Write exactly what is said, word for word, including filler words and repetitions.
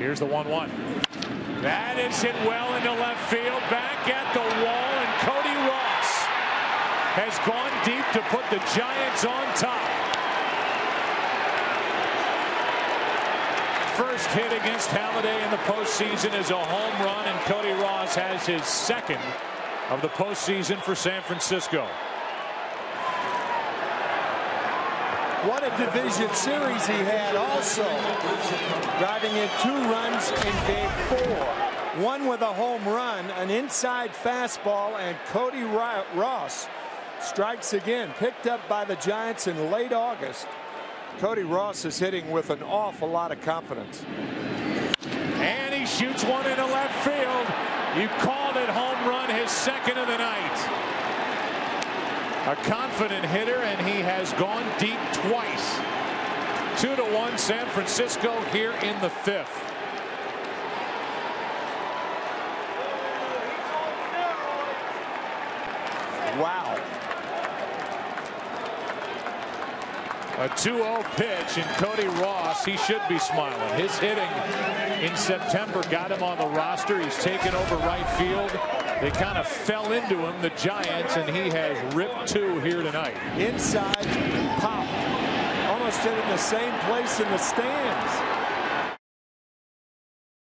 Here's the one one. That is hit well into left field, back at the wall, and Cody Ross has gone deep to put the Giants on top. First hit against Halladay in the postseason is a home run, and Cody Ross has his second of the postseason for San Francisco. What a division series he had also, driving in two runs in game four. One with a home run, an inside fastball, and Cody Ross strikes again, picked up by the Giants in late August. Cody Ross is hitting with an awful lot of confidence. And he shoots one into left field. You called it, home run, his second of the night. A confident hitter, and he has gone deep twice. Two to one San Francisco here in the fifth. Wow. A two oh pitch, and Cody Ross, he should be smiling. His hitting in September got him on the roster. He's taken over right field. They kind of fell into him, the Giants, and he has ripped two here tonight. Inside pop. Almost hit in the same place in the stands.